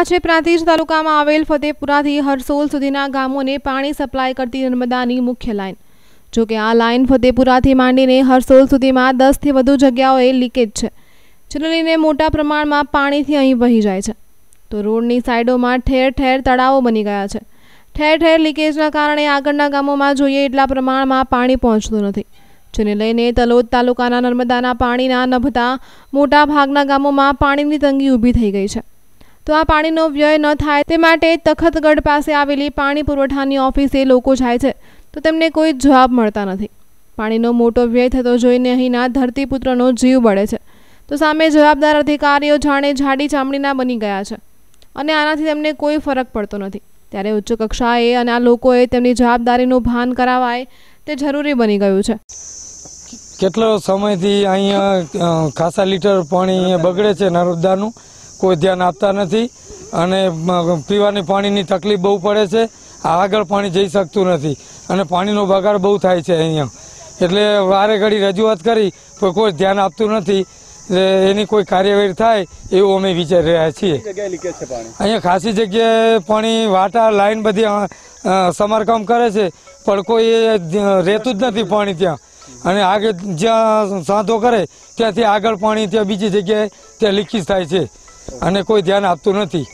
આજે પ્રાંતિજ તાલુકામાં આવેલ ફતેપુરાથી હરસોલ સુધીના ગામોને પાણી સપ્લાય કરતી નર્મદાની મુખ્ય લાઇન, જો કે આ લાઇન ફતેપુરાથી માંડીને હરસોલ સુધીમાં 10થી વધુ જગ્યાઓએ લીકેજ છે, જેને લઈને મોટા પ્રમાણમાં પાણીથી અહીં વહી જાય છે. તો રોડની સાઇડોમાં ઠેર ઠેર તળાવો બની ગયા છે. ઠેર ઠેર લીકેજના કારણે આગળના ગામોમાં જોઈએ એટલા પ્રમાણમાં પાણી પહોંચતું નથી, જેને લઈને તલોદ તાલુકાના નર્મદાના પાણીના નભતા મોટા ભાગના ગામોમાં પાણીની તંગી ઊભી થઈ ગઈ છે. તો આ પાણીનો વ્યય ન થાય તે માટે તખતગઢ પાસે આવેલી પાણી પુરવઠાની ઓફિસે લોકો જાય છે, તો તેમને કોઈ જવાબ મળતા નથી. પાણીનો મોટો વ્યય થતો જોઈને અહીંના ધરતીપુત્રનો જીવ બળે છે. તો સામે જવાબદાર અધિકારીઓ જાણે જાડી ચામડીના બની ગયા છે અને આનાથી તેમને કોઈ ફરક પડતો નથી. ત્યારે ઉચ્ચ કક્ષાએ અને આ લોકોએ તેમની જવાબદારીનું ભાન કરાવાય તે જરૂરી બની ગયું છે. કેટલો સમયથી અહીંયા ખાસા લીટર પાણી બગડે છે, નર્મદાનું કોઈ ધ્યાન આપતા નથી અને પીવાની પાણીની તકલીફ બહુ પડે છે. આગળ પાણી જઈ શકતું નથી અને પાણીનો બગાડ બહુ થાય છે અહીંયા. એટલે વારે ઘડી રજૂઆત કરી પણ કોઈ ધ્યાન આપતું નથી. એની કોઈ કાર્યવાહી થાય એવું અમે વિચારી રહ્યા છીએ. અહીંયા ખાસી જગ્યાએ પાણી વાટા લાઈન બધી સમારકામ કરે છે પણ કોઈ રહેતું જ નથી પાણી ત્યાં. અને આગળ જ્યાં સાંધો કરે ત્યાંથી આગળ પાણી ત્યાં બીજી જગ્યાએ ત્યાં લીકેજ થાય છે અને કોઈ ધ્યાન આપતું નથી.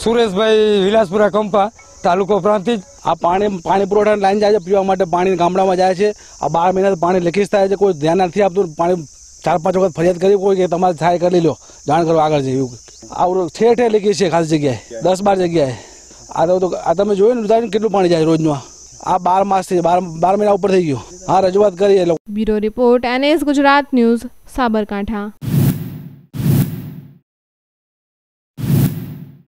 સુરેશભાઈ વિલાસપુરા કંપા, તાલુકો પ્રાંતિજ. આ પાણી પુરવઠાની લાઈન જાય છે પીવા માટે, પાણી ગામડામાં જાય છે. આ 12 મહિના પાણી લીકેજ થાય છે, કોઈ ધ્યાન નથી આપતું. પાણી 4-5 વખત ફરિયાદ કરી કોઈ કે તમારે થાય કરી લો, જાણ કરો આગળ જેવું. આવું ઠેર ઠેર લીકેજ છે ખાસ જગ્યાએ, 10-12 જગ્યાએ. આ તમે જોયું ને કેટલું પાણી જાય રોજનું. આ 12 માસથી 12 મહિના ઉપર થઈ ગયું. આ રજૂઆત કરીએ. Bureau report, NS Gujarat news, Sabarkantha.